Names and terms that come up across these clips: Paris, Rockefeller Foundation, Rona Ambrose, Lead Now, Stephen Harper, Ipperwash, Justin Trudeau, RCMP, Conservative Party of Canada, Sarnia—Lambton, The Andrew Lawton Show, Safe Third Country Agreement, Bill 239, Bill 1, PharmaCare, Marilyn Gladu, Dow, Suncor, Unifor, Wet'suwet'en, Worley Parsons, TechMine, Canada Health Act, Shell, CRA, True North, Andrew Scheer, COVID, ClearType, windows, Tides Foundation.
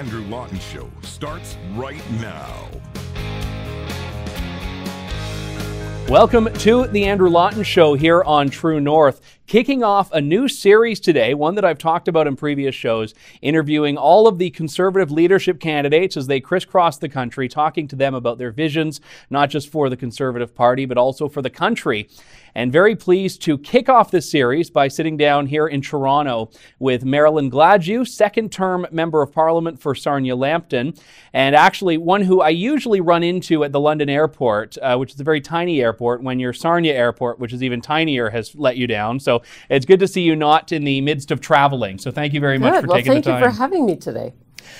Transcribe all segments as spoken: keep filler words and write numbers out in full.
Andrew Lawton Show starts right now. Welcome to The Andrew Lawton Show here on True North. Kicking off a new series today, one that I've talked about in previous shows, interviewing all of the Conservative leadership candidates as they crisscross the country, talking to them about their visions, not just for the Conservative Party, but also for the country. And very pleased to kick off this series by sitting down here in Toronto with Marilyn Gladu, second-term Member of Parliament for Sarnia—Lambton, and actually one who I usually run into at the London airport, uh, which is a very tiny airport. When your Sarnia airport, which is even tinier, has let you down. So it's good to see you not in the midst of traveling. So thank you very good. much for well, taking the time. Well, thank you for having me today.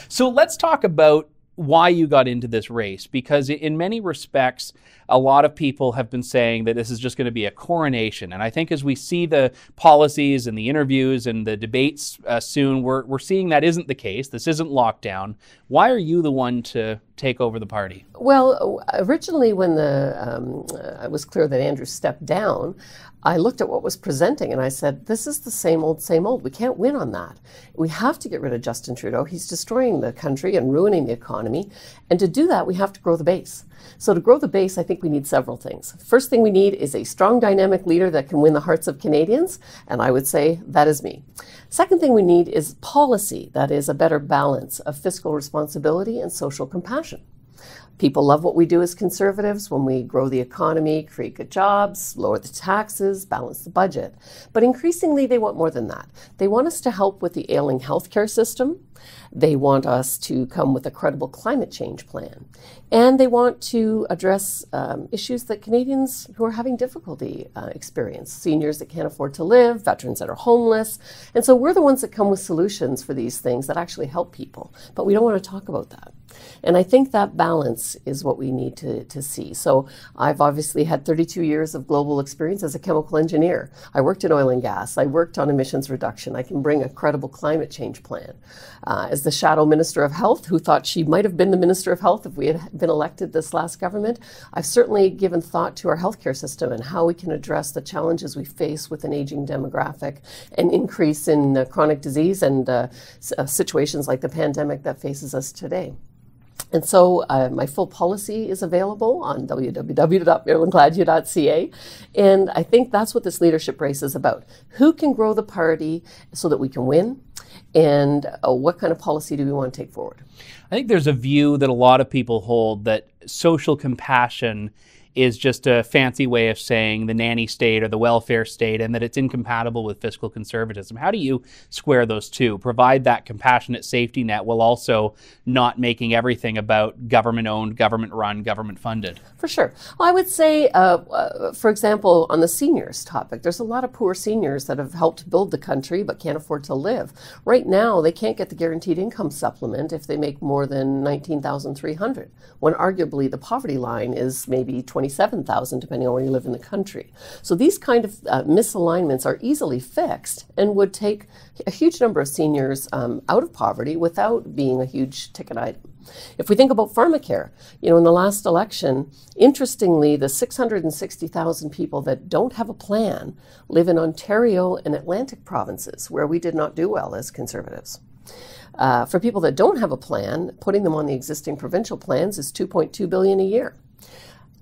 So let's talk about why you got into this race, because in many respects, a lot of people have been saying that this is just going to be a coronation. And I think as we see the policies and the interviews and the debates uh, soon, we're, we're seeing that isn't the case. This isn't lockdown. Why are you the one to take over the party? Well, originally when the um, it was clear that Andrew stepped down, I looked at what was presenting and I said, this is the same old, same old. We can't win on that. We have to get rid of Justin Trudeau. He's destroying the country and ruining the economy. And to do that, we have to grow the base. So to grow the base, I think we need several things. First thing we need is a strong, dynamic leader that can win the hearts of Canadians, and I would say that is me. Second thing we need is policy that is a better balance of fiscal responsibility and social compassion. People love what we do as Conservatives when we grow the economy, create good jobs, lower the taxes, balance the budget. But increasingly, they want more than that. They want us to help with the ailing healthcare system. They want us to come with a credible climate change plan. And they want to address um, issues that Canadians who are having difficulty uh, experience, seniors that can't afford to live, veterans that are homeless. And so we're the ones that come with solutions for these things that actually help people. But we don't want to talk about that. And I think that balance is what we need to, to see. So I've obviously had thirty-two years of global experience as a chemical engineer. I worked in oil and gas. I worked on emissions reduction. I can bring a credible climate change plan. Uh, as the shadow Minister of Health, who thought she might have been the Minister of Health if we had been elected this last government, I've certainly given thought to our healthcare system and how we can address the challenges we face with an aging demographic, an increase in uh, chronic disease and uh, s- uh, situations like the pandemic that faces us today. And so uh, my full policy is available on w w w dot marilyn gladu dot c a. And I think that's what this leadership race is about. Who can grow the party so that we can win? And uh, what kind of policy do we want to take forward? I think there's a view that a lot of people hold that social compassion is just a fancy way of saying the nanny state or the welfare state, and that it's incompatible with fiscal conservatism. How do you square those two? Provide that compassionate safety net while also not making everything about government-owned, government-run, government-funded. For sure. Well, I would say, uh, uh, for example, on the seniors topic, there's a lot of poor seniors that have helped build the country but can't afford to live. Right now, they can't get the guaranteed income supplement if they make more than nineteen thousand three hundred dollars, when arguably the poverty line is maybe twenty-seven thousand dollars, depending on where you live in the country. So these kind of uh, misalignments are easily fixed and would take a huge number of seniors um, out of poverty without being a huge ticket item. If we think about PharmaCare, you know, in the last election, interestingly, the six hundred sixty thousand people that don't have a plan live in Ontario and Atlantic provinces, where we did not do well as Conservatives. Uh, for people that don't have a plan, putting them on the existing provincial plans is two point two billion dollars a year.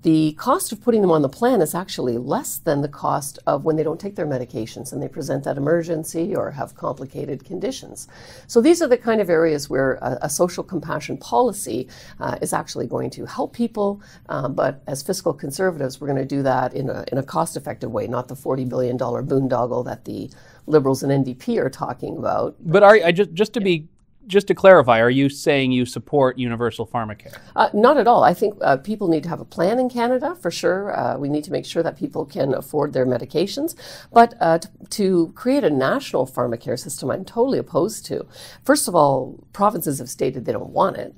The cost of putting them on the plan is actually less than the cost of when they don't take their medications and they present that emergency or have complicated conditions. So these are the kind of areas where a, a social compassion policy uh, is actually going to help people. Uh, but as fiscal conservatives, we're going to do that in a, in a cost-effective way, not the forty billion dollars boondoggle that the Liberals and N D P are talking about. But are, I just, just to yeah. be Just to clarify, are you saying you support universal pharmacare? Uh, not at all. I think uh, people need to have a plan in Canada, for sure. Uh, we need to make sure that people can afford their medications. But uh, to, to create a national pharmacare system, I'm totally opposed to. First of all, provinces have stated they don't want it.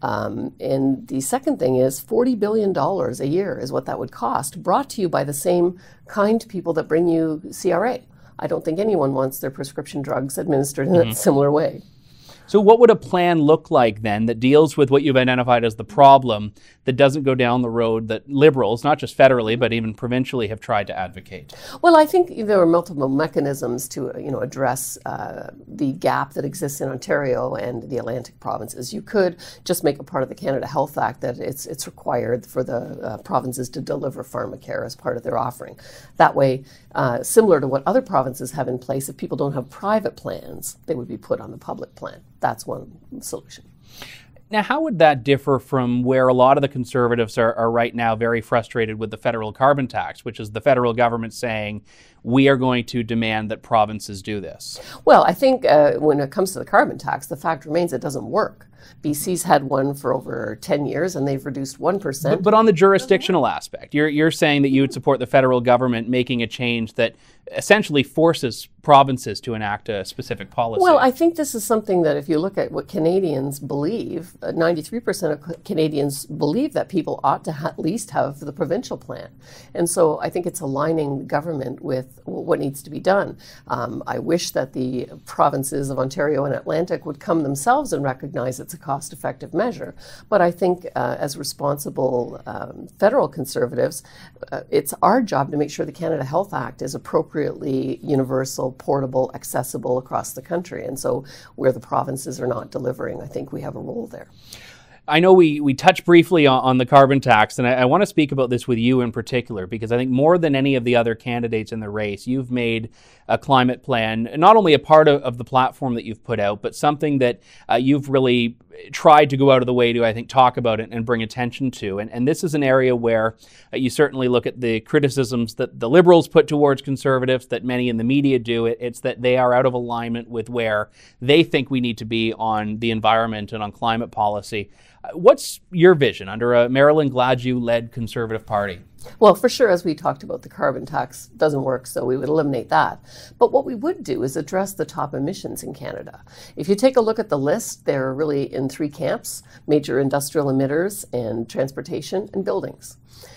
Um, and the second thing is forty billion dollars a year is what that would cost, brought to you by the same kind people that bring you C R A. I don't think anyone wants their prescription drugs administered in mm-hmm. a similar way. So what would a plan look like then that deals with what you've identified as the problem, that doesn't go down the road that Liberals, not just federally, but even provincially, have tried to advocate? Well, I think there are multiple mechanisms to you know, address uh, the gap that exists in Ontario and the Atlantic provinces. You could just make a part of the Canada Health Act that it's, it's required for the uh, provinces to deliver PharmaCare as part of their offering. That way, uh, similar to what other provinces have in place, if people don't have private plans, they would be put on the public plan. That's one solution. Now, how would that differ from where a lot of the Conservatives are, are right now very frustrated with the federal carbon tax, which is the federal government saying, we are going to demand that provinces do this? Well, I think uh, when it comes to the carbon tax, the fact remains it doesn't work. B C's had one for over ten years, and they've reduced one percent. But, but on the jurisdictional aspect, you're, you're saying that you would support the federal government making a change that essentially forces provinces to enact a specific policy. Well, I think this is something that if you look at what Canadians believe, ninety-three percent of Canadians believe that people ought to ha- at least have the provincial plan. And so I think it's aligning government with what needs to be done. Um, I wish that the provinces of Ontario and Atlantic would come themselves and recognize it's a cost-effective measure. But I think uh, as responsible um, federal Conservatives, uh, it's our job to make sure the Canada Health Act is appropriately universal, portable, accessible across the country. And so where the provinces are not delivering, I think we have a role there. I know we, we touched briefly on, on the carbon tax, and I, I want to speak about this with you in particular, because I think more than any of the other candidates in the race, you've made a climate plan, not only a part of, of the platform that you've put out, but something that uh, you've really tried to go out of the way to, I think, talk about it and bring attention to. And, and this is an area where uh, you certainly look at the criticisms that the Liberals put towards Conservatives, that many in the media do. It, it's that they are out of alignment with where they think we need to be on the environment and on climate policy. Uh, what's your vision under a Marilyn Gladu-led Conservative Party? Well, for sure, as we talked about, the carbon tax doesn't work, so we would eliminate that. But what we would do is address the top emissions in Canada. If you take a look at the list, they're really in three camps: major industrial emitters, and transportation, and buildings.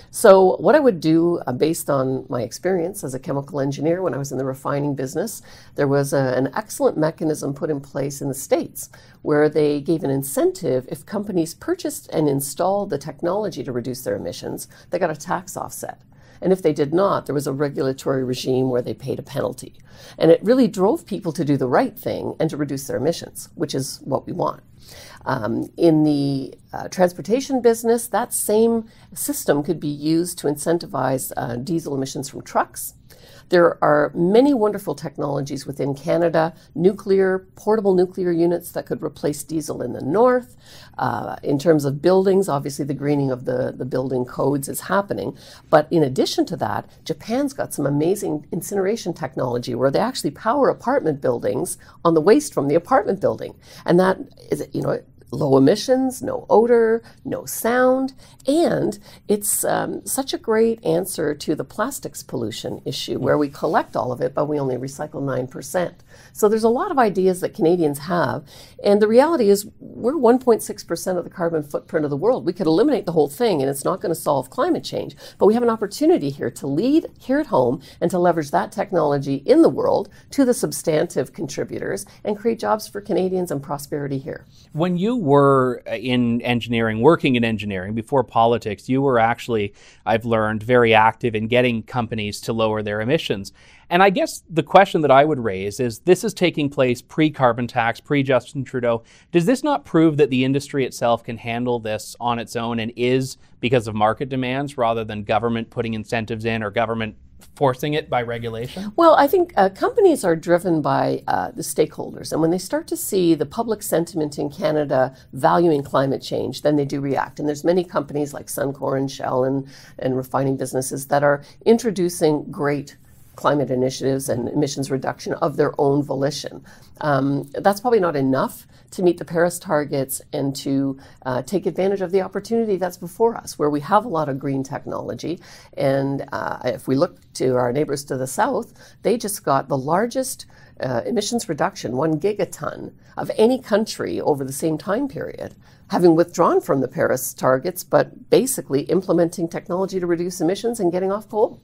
So what I would do, uh, based on my experience as a chemical engineer when I was in the refining business, there was a, an excellent mechanism put in place in the States where they gave an incentive if companies purchased and installed the technology to reduce their emissions, they got a tax offset. And if they did not, there was a regulatory regime where they paid a penalty. And it really drove people to do the right thing and to reduce their emissions, which is what we want. Um, in the uh, transportation business, that same system could be used to incentivize uh, diesel emissions from trucks. There are many wonderful technologies within Canada: nuclear, portable nuclear units that could replace diesel in the north. Uh, in terms of buildings, obviously the greening of the, the building codes is happening. But in addition to that, Japan's got some amazing incineration technology where they actually power apartment buildings on the waste from the apartment building. And that is, you know, low emissions, no odor, no sound, and it's um, such a great answer to the plastics pollution issue where we collect all of it, but we only recycle nine percent. So there's a lot of ideas that Canadians have, and the reality is we're one point six percent of the carbon footprint of the world. We could eliminate the whole thing, and it's not going to solve climate change, but we have an opportunity here to lead here at home and to leverage that technology in the world to the substantive contributors and create jobs for Canadians and prosperity here. When you were in engineering, working in engineering before politics, you were actually, I've learned, very active in getting companies to lower their emissions. And I guess the question that I would raise is, this is taking place pre-carbon tax, pre-Justin Trudeau. Does this not prove that the industry itself can handle this on its own and is because of market demands rather than government putting incentives in or government forcing it by regulation? Well, I think uh, companies are driven by uh, the stakeholders. And when they start to see the public sentiment in Canada valuing climate change, then they do react. And there's many companies like Suncor and Shell and, and refining businesses that are introducing great climate initiatives and emissions reduction of their own volition. Um, that's probably not enough to meet the Paris targets and to uh, take advantage of the opportunity that's before us, where we have a lot of green technology. And uh, if we look to our neighbors to the south, they just got the largest uh, emissions reduction, one gigaton, of any country over the same time period, having withdrawn from the Paris targets, but basically implementing technology to reduce emissions and getting off coal.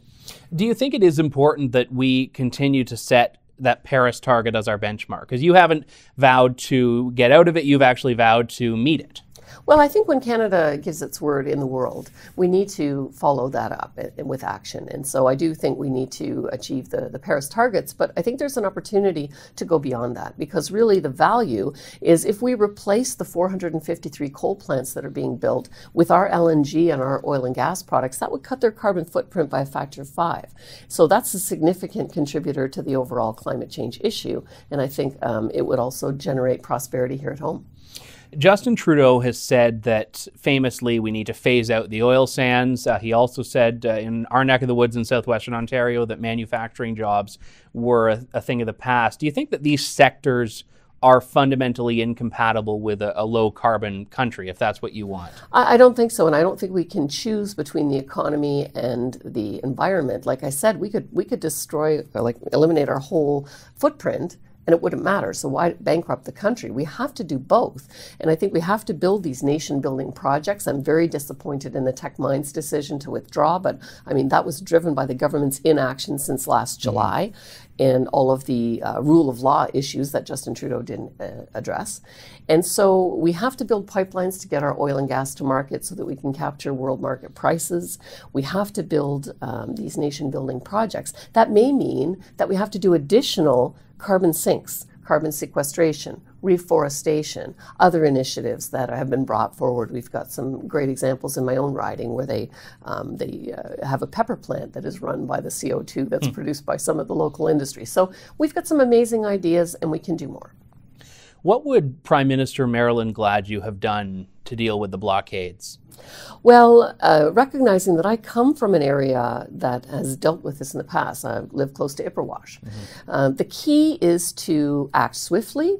Do you think it is important that we continue to set that Paris target as our benchmark? Because you haven't vowed to get out of it, you've actually vowed to meet it. Well, I think when Canada gives its word in the world, we need to follow that up with action. And so I do think we need to achieve the, the Paris targets, but I think there's an opportunity to go beyond that, because really the value is if we replace the four hundred fifty-three coal plants that are being built with our L N G and our oil and gas products, that would cut their carbon footprint by a factor of five. So that's a significant contributor to the overall climate change issue. And I think um, it would also generate prosperity here at home. Justin Trudeau has said that famously we need to phase out the oil sands. Uh, he also said uh, in our neck of the woods in southwestern Ontario that manufacturing jobs were a, a thing of the past. Do you think that these sectors are fundamentally incompatible with a, a low carbon country, if that's what you want? I, I don't think so, and I don't think we can choose between the economy and the environment. Like I said, we could we could destroy or like eliminate our whole footprint, and it wouldn't matter. So why bankrupt the country? We have to do both. And I think we have to build these nation-building projects. I'm very disappointed in the TechMine's decision to withdraw, but I mean, that was driven by the government's inaction since last July. Mm-hmm. And all of the uh, rule of law issues that Justin Trudeau didn't uh, address. And so we have to build pipelines to get our oil and gas to market so that we can capture world market prices. We have to build um, these nation-building projects. That may mean that we have to do additional carbon sinks, carbon sequestration, reforestation, other initiatives that have been brought forward. We've got some great examples in my own riding where they um, they uh, have a pepper plant that is run by the C O two that's mm. produced by some of the local industry. So we've got some amazing ideas, and we can do more. What would Prime Minister Marilyn Gladu have done to deal with the blockades? Well, uh, recognizing that I come from an area that has dealt with this in the past, I live close to Ipperwash. Mm-hmm. uh, the key is to act swiftly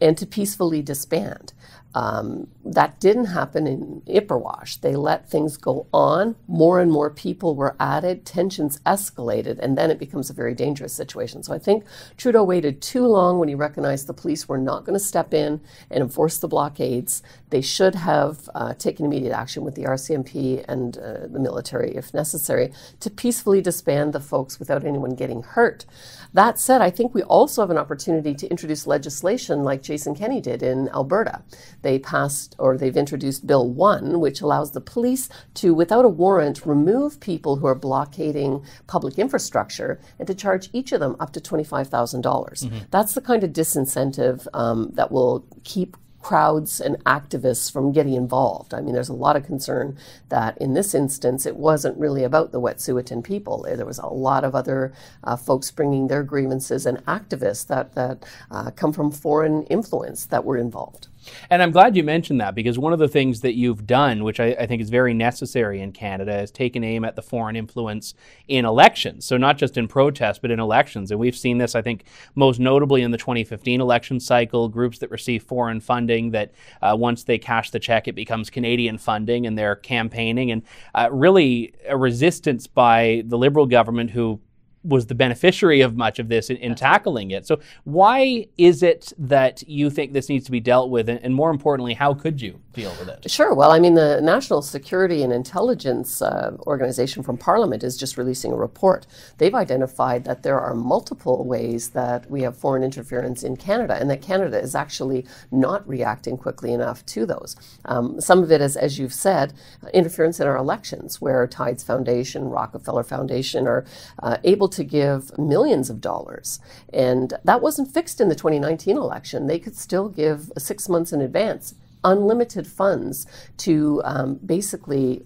and to peacefully disband. Um, that didn't happen in Ipperwash. They let things go on. More and more people were added. Tensions escalated, and then it becomes a very dangerous situation. So I think Trudeau waited too long when he recognized the police were not going to step in and enforce the blockades. They should have uh, taken immediate action with the R C M P and uh, the military, if necessary, to peacefully disband the folks without anyone getting hurt. That said, I think we also have an opportunity to introduce legislation like Jason Kenney did in Alberta. They passed, or they've introduced Bill one, which allows the police to, without a warrant, remove people who are blockading public infrastructure and to charge each of them up to twenty-five thousand dollars. Mm-hmm. That's the kind of disincentive um, that will keep crowds and activists from getting involved. I mean, there's a lot of concern that in this instance, it wasn't really about the Wet'suwet'en people. There was a lot of other uh, folks bringing their grievances and activists that, that uh, come from foreign influence that were involved. And I'm glad you mentioned that, because one of the things that you've done, which I, I think is very necessary in Canada, is taken aim at the foreign influence in elections. So not just in protests, but in elections. And we've seen this, I think, most notably in the twenty fifteen election cycle, groups that receive foreign funding that uh, once they cash the check, it becomes Canadian funding, and they're campaigning. And uh, really a resistance by the Liberal government, who was the beneficiary of much of this in, in tackling it. So why is it that you think this needs to be dealt with? And, and more importantly, how could you deal with it? Sure. Well, I mean, the National Security and Intelligence uh, Organization from Parliament is just releasing a report. They've identified that there are multiple ways that we have foreign interference in Canada, and that Canada is actually not reacting quickly enough to those. Um, some of it is, as you've said, interference in our elections, where Tides Foundation, Rockefeller Foundation are uh, able to to give millions of dollars. And that wasn't fixed in the twenty nineteen election. They could still give six months in advance unlimited funds to um, basically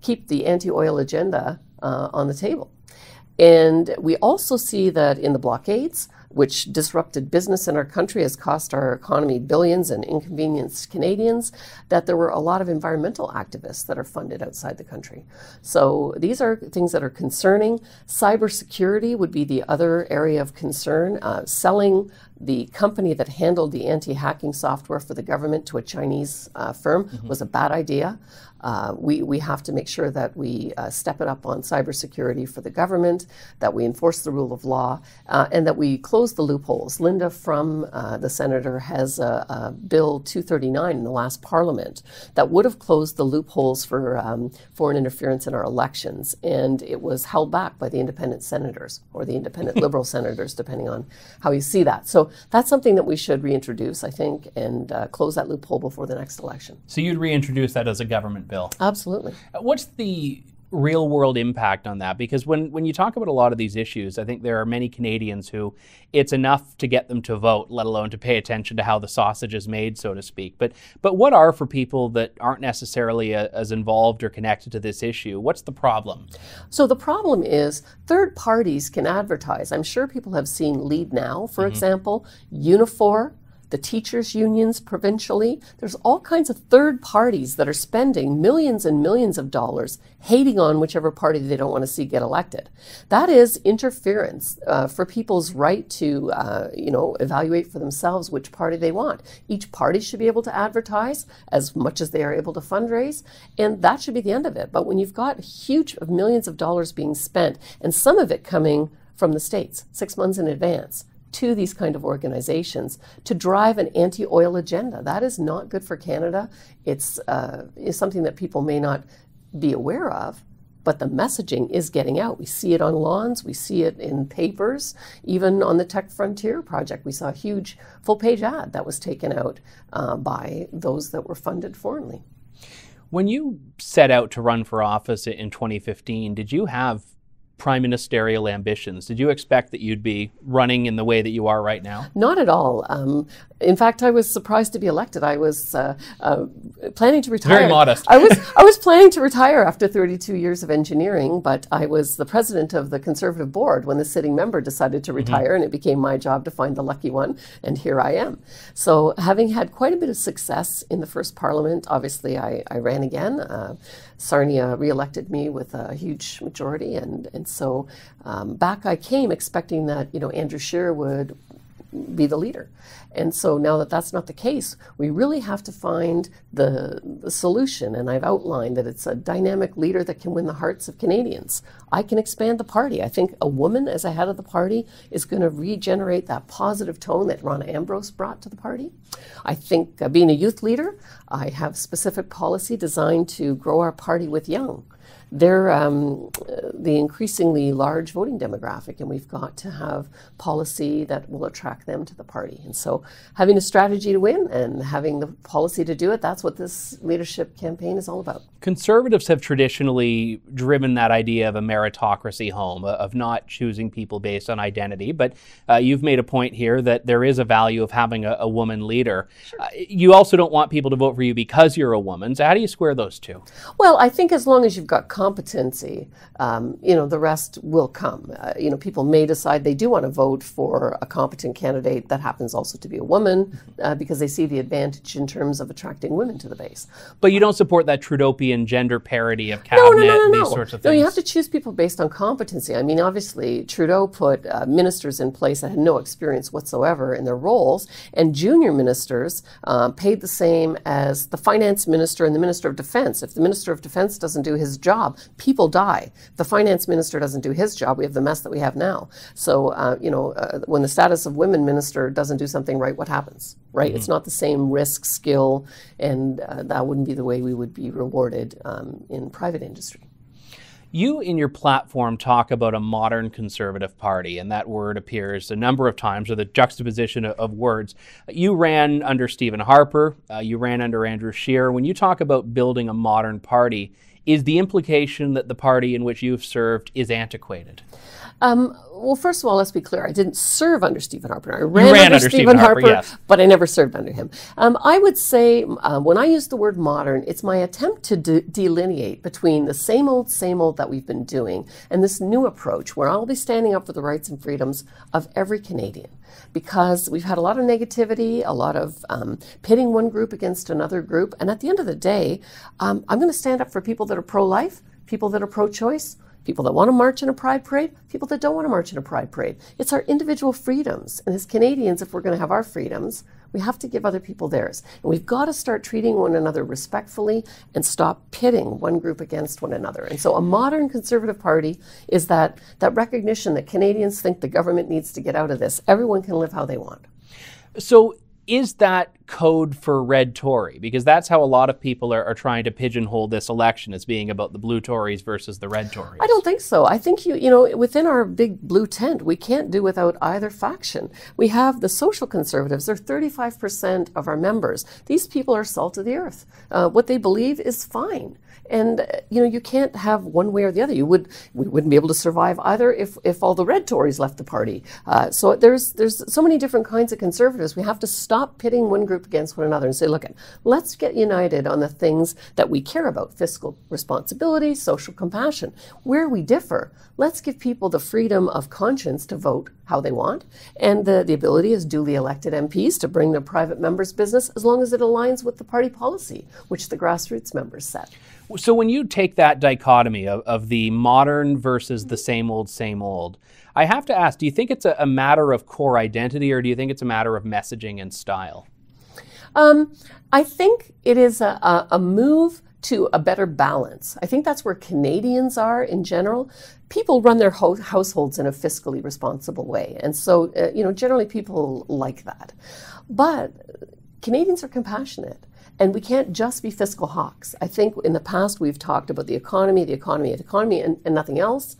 keep the anti-oil agenda uh, on the table. And we also see that in the blockades, which disrupted business in our country, has cost our economy billions and inconvenienced Canadians, that there were a lot of environmental activists that are funded outside the country. So these are things that are concerning. Cybersecurity would be the other area of concern. Uh, selling the company that handled the anti-hacking software for the government to a Chinese uh, firm mm-hmm. was a bad idea. Uh, we, we have to make sure that we uh, step it up on cybersecurity for the government, that we enforce the rule of law, uh, and that we close the loopholes. Linda from uh, the Senator has a, a Bill two thirty-nine in the last Parliament that would have closed the loopholes for um, foreign interference in our elections, and it was held back by the independent senators or the independent Liberal senators, depending on how you see that. So that's something that we should reintroduce, I think, and uh, close that loophole before the next election. So you'd reintroduce that as a government bill? Bill. Absolutely. What's the real world impact on that? Because when, when you talk about a lot of these issues, I think there are many Canadians who it's enough to get them to vote, let alone to pay attention to how the sausage is made, so to speak. But but what are, for people that aren't necessarily a, as involved or connected to this issue, what's the problem? So the problem is third parties can advertise. I'm sure people have seen Lead Now, for mm-hmm. example, Unifor, the teachers' unions provincially. There's all kinds of third parties that are spending millions and millions of dollars hating on whichever party they don't want to see get elected. That is interference uh, for people's right to uh, you know, evaluate for themselves which party they want. Each party should be able to advertise as much as they are able to fundraise, and that should be the end of it. But when you've got huge millions of dollars being spent, and some of it coming from the States six months in advance, to these kind of organizations to drive an anti-oil agenda. That is not good for Canada. It's uh, is something that people may not be aware of, but the messaging is getting out. We see it on lawns, we see it in papers, even on the Tech Frontier project. We saw a huge full-page ad that was taken out uh, by those that were funded foreignly. When you set out to run for office in twenty fifteen, did you have prime ministerial ambitions? Did you expect that you'd be running in the way that you are right now? Not at all. Um, in fact, I was surprised to be elected. I was uh, uh, planning to retire. Very modest. I was I was planning to retire after thirty-two years of engineering, but I was the president of the Conservative board when the sitting member decided to retire, mm-hmm. and it became my job to find the lucky one, and here I am. So having had quite a bit of success in the first parliament, obviously I, I ran again. Uh, Sarnia re-elected me with a huge majority, and, and so um, back I came expecting that, you know, Andrew Scheer would be the leader. And so now that that's not the case, we really have to find the, the solution. And I've outlined that it's a dynamic leader that can win the hearts of Canadians. I can expand the party. I think a woman as a head of the party is going to regenerate that positive tone that Rona Ambrose brought to the party. I think uh, being a youth leader, I have specific policy designed to grow our party with young. They're um, the increasingly large voting demographic, and we've got to have policy that will attract them to the party. And so having a strategy to win and having the policy to do it, that's what this leadership campaign is all about. Conservatives have traditionally driven that idea of a meritocracy home, of not choosing people based on identity. But uh, you've made a point here that there is a value of having a, a woman leader. Sure. Uh, you also don't want people to vote for you because you're a woman. So how do you square those two? Well, I think as long as you've got competency, um, you know, the rest will come. Uh, you know, people may decide they do want to vote for a competent candidate that happens also to be a woman uh, because they see the advantage in terms of attracting women to the base. But you don't support that Trudeauian gender parity of cabinet? No, no, no, no, and these no. sorts of things? No, you have to choose people based on competency. I mean, obviously, Trudeau put uh, ministers in place that had no experience whatsoever in their roles, and junior ministers uh, paid the same as the finance minister and the minister of defense. If the minister of defense doesn't do his job, people die. The finance minister doesn't do his job. We have the mess that we have now. So, uh, you know, uh, when the status of women minister doesn't do something right, what happens, right? Mm-hmm. It's not the same risk, skill, and uh, that wouldn't be the way we would be rewarded um, in private industry. You, in your platform, talk about a modern Conservative Party, and that word appears a number of times, or the juxtaposition of words. You ran under Stephen Harper. Uh, you ran under Andrew Scheer. When you talk about building a modern party, is the implication that the party in which you've served is antiquated? Um, well, first of all, let's be clear. I didn't serve under Stephen Harper. I ran, ran under, under Stephen, Stephen Harper, Harper yes. But I never served under him. Um, I would say uh, when I use the word modern, it's my attempt to de delineate between the same old, same old that we've been doing and this new approach where I'll be standing up for the rights and freedoms of every Canadian, because we've had a lot of negativity, a lot of um, pitting one group against another group. And at the end of the day, um, I'm going to stand up for people that are pro-life, people that are pro-choice, people that want to march in a pride parade, people that don't want to march in a pride parade. It's our individual freedoms. And as Canadians, if we're going to have our freedoms, we have to give other people theirs. And we've got to start treating one another respectfully and stop pitting one group against one another. And so a modern Conservative Party is that, that recognition that Canadians think the government needs to get out of this. Everyone can live how they want. So is that code for red Tory? Because that's how a lot of people are, are trying to pigeonhole this election as being about the blue Tories versus the red Tories. I don't think so. I think, you, you know, within our big blue tent, we can't do without either faction. We have the social conservatives. They're thirty-five percent of our members. These people are salt of the earth. Uh, what they believe is fine. And, uh, you know, you can't have one way or the other. You would, we wouldn't be able to survive either if, if all the red Tories left the party. Uh, so there's, there's so many different kinds of conservatives. We have to stop pitting one group against one another and say, look, let's get united on the things that we care about, fiscal responsibility, social compassion. Where we differ, let's give people the freedom of conscience to vote how they want, and the, the ability as duly elected M Ps to bring their private members' business as long as it aligns with the party policy, which the grassroots members set. So when you take that dichotomy of, of the modern versus the same old, same old, I have to ask, do you think it's a, a matter of core identity, or do you think it's a matter of messaging and style? Um, I think it is a, a, a move to a better balance. I think that's where Canadians are in general. People run their ho households in a fiscally responsible way. And so, uh, you know, generally people like that. But Canadians are compassionate. And we can't just be fiscal hawks. I think in the past we've talked about the economy, the economy, the economy, and, and nothing else.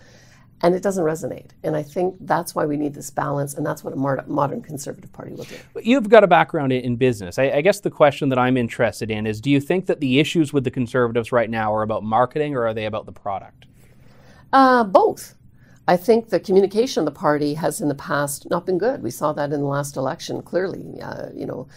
And it doesn't resonate. And I think that's why we need this balance, and that's what a modern Conservative Party will do. You've got a background in business. I, I guess the question that I'm interested in is, do you think that the issues with the Conservatives right now are about marketing, or are they about the product? Uh, both. I think the communication of the party has in the past not been good. We saw that in the last election, clearly. Uh, you know,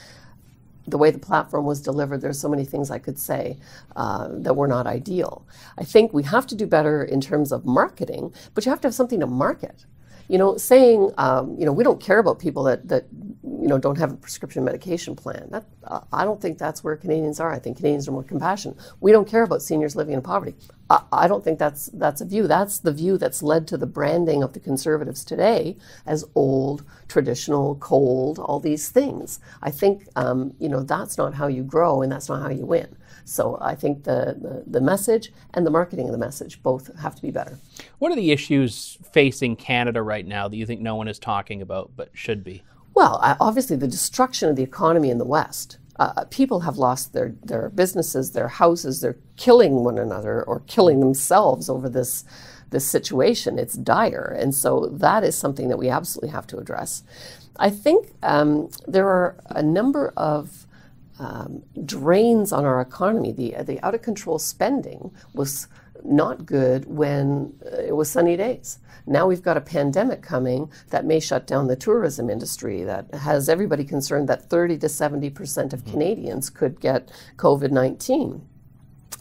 the way the platform was delivered, there's so many things I could say uh, that were not ideal. I think we have to do better in terms of marketing, but you have to have something to market. You know, saying, um, you know, we don't care about people that, that, you know, don't have a prescription medication plan. That, uh, I don't think that's where Canadians are. I think Canadians are more compassionate. We don't care about seniors living in poverty. I, I don't think that's, that's a view. That's the view that's led to the branding of the Conservatives today as old, traditional, cold, all these things. I think, um, you know, that's not how you grow, and that's not how you win. So I think the, the, the message and the marketing of the message both have to be better. What are the issues facing Canada right now that you think no one is talking about but should be? Well, obviously the destruction of the economy in the West. Uh, people have lost their, their businesses, their houses. They're killing one another or killing themselves over this, this situation. It's dire. And so that is something that we absolutely have to address. I think um, there are a number of Um, drains on our economy. The, the out-of-control spending was not good when uh, it was sunny days. Now we've got a pandemic coming that may shut down the tourism industry, that has everybody concerned that thirty to seventy percent of Canadians could get COVID nineteen.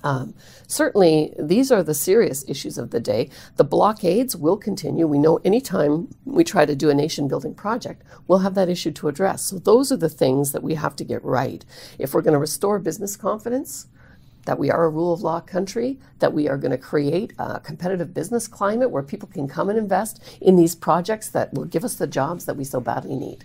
Um, certainly, these are the serious issues of the day. The blockades will continue. We know any time we try to do a nation-building project, we'll have that issue to address. So those are the things that we have to get right. If we're going to restore business confidence, that we are a rule of law country, that we are going to create a competitive business climate where people can come and invest in these projects that will give us the jobs that we so badly need.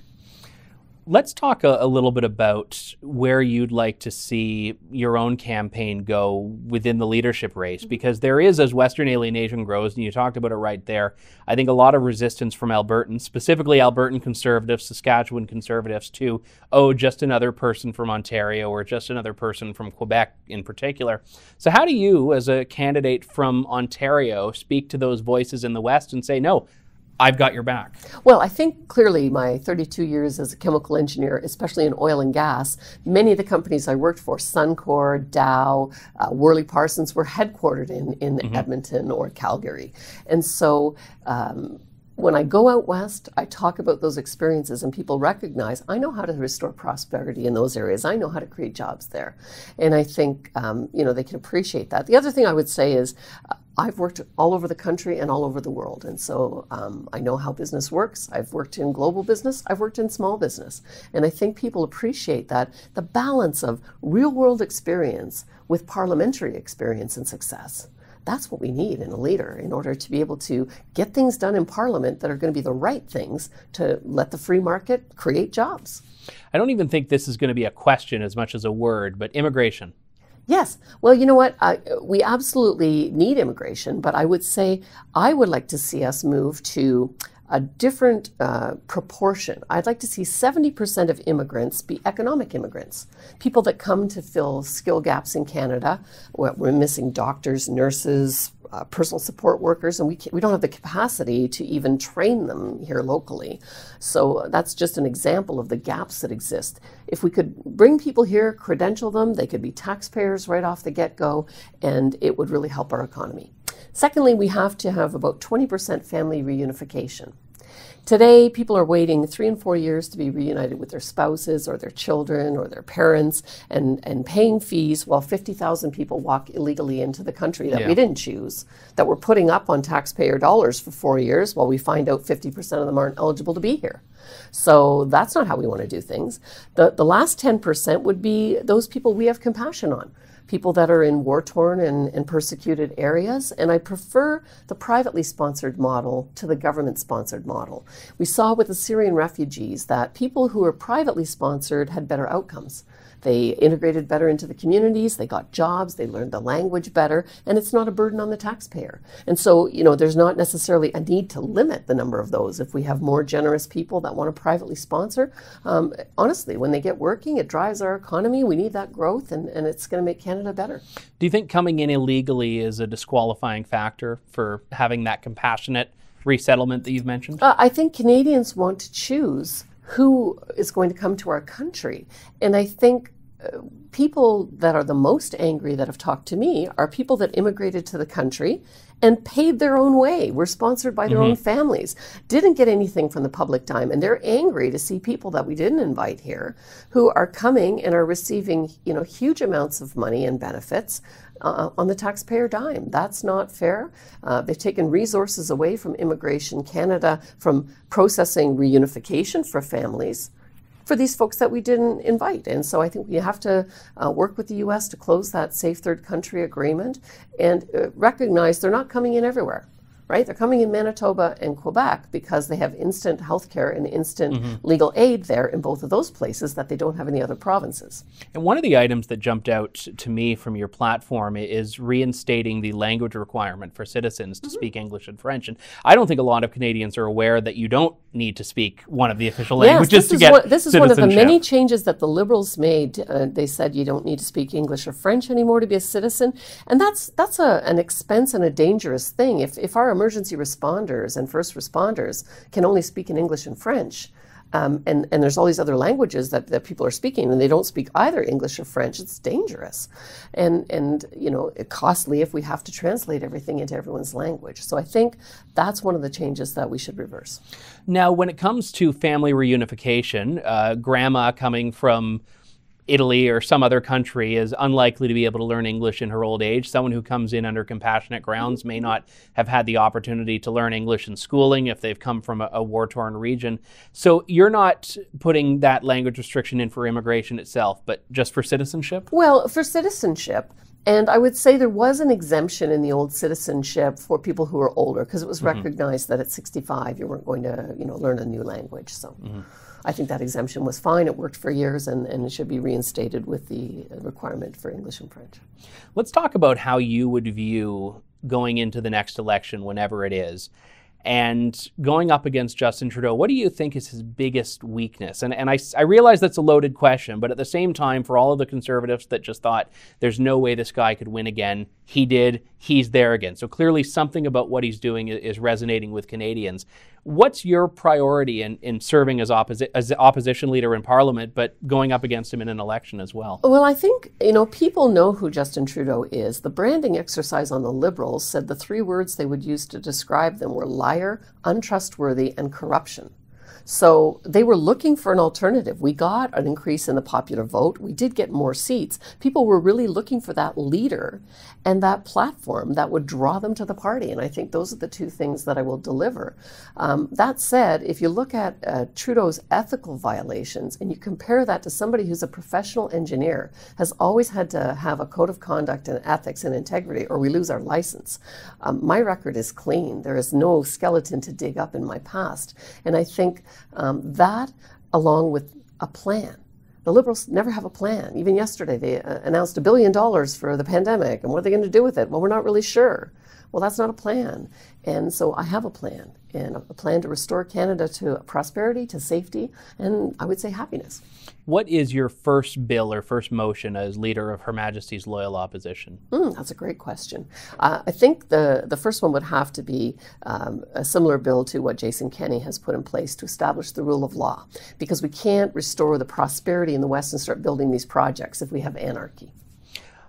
Let's talk a, a little bit about where you'd like to see your own campaign go within the leadership race, because there is, as Western alienation grows, and you talked about it right there, I think a lot of resistance from Albertans, specifically Albertan Conservatives, Saskatchewan Conservatives, to, oh, just another person from Ontario or just another person from Quebec in particular. So how do you, as a candidate from Ontario, speak to those voices in the West and say, no, I've got your back? Well, I think clearly my thirty-two years as a chemical engineer, especially in oil and gas, many of the companies I worked for, Suncor, Dow, uh, Worley Parsons, were headquartered in, in mm-hmm. Edmonton or Calgary. And so um, when I go out west, I talk about those experiences, and people recognize I know how to restore prosperity in those areas. I know how to create jobs there. And I think um, you know, they can appreciate that. The other thing I would say is, uh, I've worked all over the country and all over the world, and so um, I know how business works. I've worked in global business. I've worked in small business, and I think people appreciate that, the balance of real-world experience with parliamentary experience and success. That's what we need in a leader in order to be able to get things done in Parliament that are going to be the right things to let the free market create jobs. I don't even think this is going to be a question as much as a word, but immigration. Yes. Well, you know what? I, we absolutely need immigration, but I would say I would like to see us move to a different uh, proportion. I'd like to see seventy percent of immigrants be economic immigrants, people that come to fill skill gaps in Canada. We're missing doctors, nurses, uh, personal support workers, and we can't, we don't have the capacity to even train them here locally. So that's just an example of the gaps that exist. If we could bring people here, credential them, they could be taxpayers right off the get-go, and it would really help our economy. Secondly, we have to have about twenty percent family reunification. Today, people are waiting three and four years to be reunited with their spouses or their children or their parents and, and paying fees while fifty thousand people walk illegally into the country that yeah. we didn't choose, that we're putting up on taxpayer dollars for four years while we find out fifty percent of them aren't eligible to be here. So that's not how we want to do things. The, the last ten percent would be those people we have compassion on. People that are in war-torn and, and persecuted areas, and I prefer the privately sponsored model to the government-sponsored model. We saw with the Syrian refugees that people who were privately sponsored had better outcomes. They integrated better into the communities, they got jobs, they learned the language better, and it's not a burden on the taxpayer. And so, you know, there's not necessarily a need to limit the number of those. If we have more generous people that want to privately sponsor, um, honestly, when they get working, it drives our economy. We need that growth, and, and it's going to make Canada better. Do you think coming in illegally is a disqualifying factor for having that compassionate resettlement that you've mentioned? Uh, I think Canadians want to choose who is going to come to our country. And I think uh, people that are the most angry that have talked to me are people that immigrated to the country and paid their own way, were sponsored by their mm-hmm. own families, didn't get anything from the public dime. And they're angry to see people that we didn't invite here who are coming and are receiving, you know, huge amounts of money and benefits uh, on the taxpayer dime. That's not fair. Uh, they've taken resources away from Immigration Canada, from processing reunification for families, for these folks that we didn't invite. And so I think we have to uh, work with the U S to close that Safe Third Country Agreement and uh, recognize they're not coming in everywhere, right? They're coming in Manitoba and Quebec because they have instant health care and instant mm-hmm. legal aid there in both of those places that they don't have in the other provinces. And one of the items that jumped out to me from your platform is reinstating the language requirement for citizens to mm-hmm. speak English and French. And I don't think a lot of Canadians are aware that you don't need to speak one of the official languages yes, to get one, This is one of the many changes that the Liberals made. Uh, they said you don't need to speak English or French anymore to be a citizen. And that's that's a, an expense and a dangerous thing. If, if our emergency responders and first responders can only speak in English and French, Um, and, and there's all these other languages that, that people are speaking, and they don't speak either English or French. It's dangerous. And, and you know, it costly if we have to translate everything into everyone's language. So I think that's one of the changes that we should reverse. Now, when it comes to family reunification, uh, grandma coming from Italy or some other country is unlikely to be able to learn English in her old age. Someone who comes in under compassionate grounds may not have had the opportunity to learn English in schooling if they've come from a, a war-torn region. So you're not putting that language restriction in for immigration itself, but just for citizenship? Well, for citizenship. And I would say there was an exemption in the old citizenship for people who were older because it was mm-hmm. recognized that at sixty-five you weren't going to, you know, learn a new language. So mm-hmm. I think that exemption was fine. It worked for years, and, and it should be reinstated with the requirement for English and French. Let's talk about how you would view going into the next election, whenever it is, and going up against Justin Trudeau. What do you think is his biggest weakness? And, and I, I realize that's a loaded question, but at the same time, for all of the Conservatives that just thought there's no way this guy could win again, he did, he's there again. So clearly something about what he's doing is resonating with Canadians. What's your priority in, in serving as, opposi- as opposition leader in Parliament, but going up against him in an election as well? Well, I think, you know, people know who Justin Trudeau is. The branding exercise on the Liberals said the three words they would use to describe them were liar, untrustworthy, and corruption. So they were looking for an alternative. We got an increase in the popular vote. We did get more seats. People were really looking for that leader and that platform that would draw them to the party. And I think those are the two things that I will deliver. Um, that said, if you look at uh, Trudeau's ethical violations and you compare that to somebody who's a professional engineer, has always had to have a code of conduct and ethics and integrity, or we lose our license. Um, my record is clean. There is no skeleton to dig up in my past. And I think um, that, along with a plan. The Liberals never have a plan. Even yesterday, they uh, announced a billion dollars for the pandemic. And what are they going to do with it? Well, we're not really sure. Well, that's not a plan. And so I have a plan, and a plan to restore Canada to prosperity, to safety, and I would say happiness. What is your first bill or first motion as leader of Her Majesty's Loyal Opposition? Mm, that's a great question. Uh, I think the, the first one would have to be um, a similar bill to what Jason Kenney has put in place to establish the rule of law, because we can't restore the prosperity in the West and start building these projects if we have anarchy.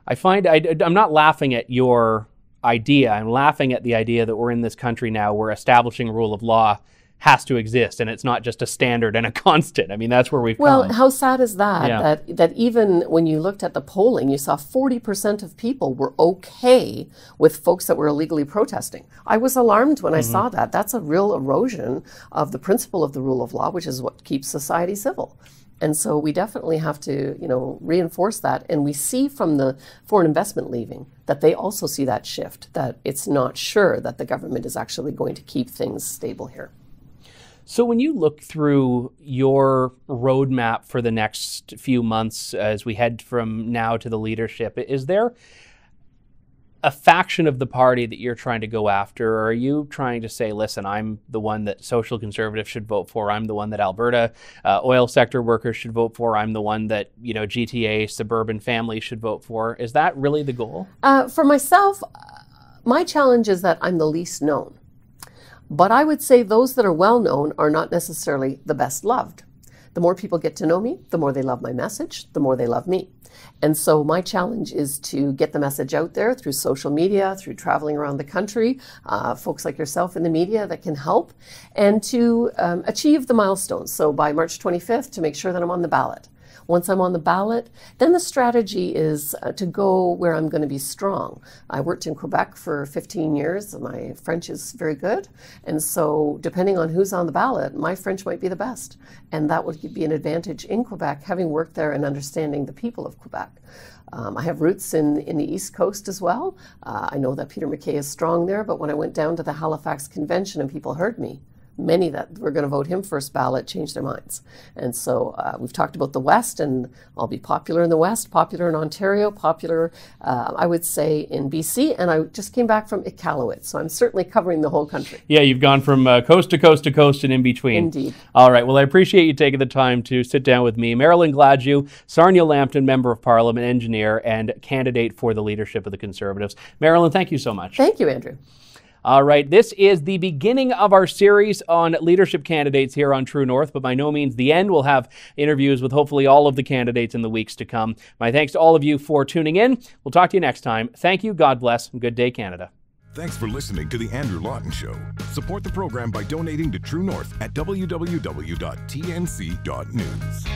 I find, I, I'm not laughing at your idea. I'm laughing at the idea that we're in this country now where establishing rule of law has to exist, and it's not just a standard and a constant. I mean, that's where we've well, come. Well, how sad is that? Yeah. that? That even when you looked at the polling, you saw forty percent of people were okay with folks that were illegally protesting. I was alarmed when mm-hmm. I saw that. That's a real erosion of the principle of the rule of law, which is what keeps society civil. And so we definitely have to, you know, reinforce that. And we see from the foreign investment leaving that they also see that shift, that it's not sure that the government is actually going to keep things stable here. So when you look through your roadmap for the next few months as we head from now to the leadership, is there a faction of the party that you're trying to go after? Or are you trying to say, listen, I'm the one that social conservatives should vote for. I'm the one that Alberta uh, oil sector workers should vote for. I'm the one that, you know, G T A suburban families should vote for. Is that really the goal? Uh, for myself, my challenge is that I'm the least known. But I would say those that are well known are not necessarily the best loved. The more people get to know me, the more they love my message, the more they love me. And so my challenge is to get the message out there through social media, through traveling around the country, uh, folks like yourself in the media that can help, and to um, achieve the milestones. So by March twenty-fifth, to make sure that I'm on the ballot. Once I'm on the ballot, then the strategy is uh, to go where I'm going to be strong. I worked in Quebec for fifteen years. My French is very good. And so depending on who's on the ballot, my French might be the best. And that would be an advantage in Quebec, having worked there and understanding the people of Quebec. Um, I have roots in, in the East Coast as well. Uh, I know that Peter McKay is strong there, but when I went down to the Halifax Convention and people heard me, many that were going to vote him first ballot changed their minds. And so uh, we've talked about the West, and I'll be popular in the West, popular in Ontario, popular, uh, I would say, in B C. And I just came back from Iqaluit, so I'm certainly covering the whole country. Yeah, you've gone from uh, coast to coast to coast and in between. Indeed. All right, well, I appreciate you taking the time to sit down with me. Marilyn Gladu, Sarnia—Lambton Member of Parliament, Engineer, and candidate for the leadership of the Conservatives. Marilyn, thank you so much. Thank you, Andrew. All right, this is the beginning of our series on leadership candidates here on True North, but by no means the end. We'll have interviews with hopefully all of the candidates in the weeks to come. My thanks to all of you for tuning in. We'll talk to you next time. Thank you, God bless, and good day, Canada. Thanks for listening to The Andrew Lawton Show. Support the program by donating to True North at w w w dot t n c dot news.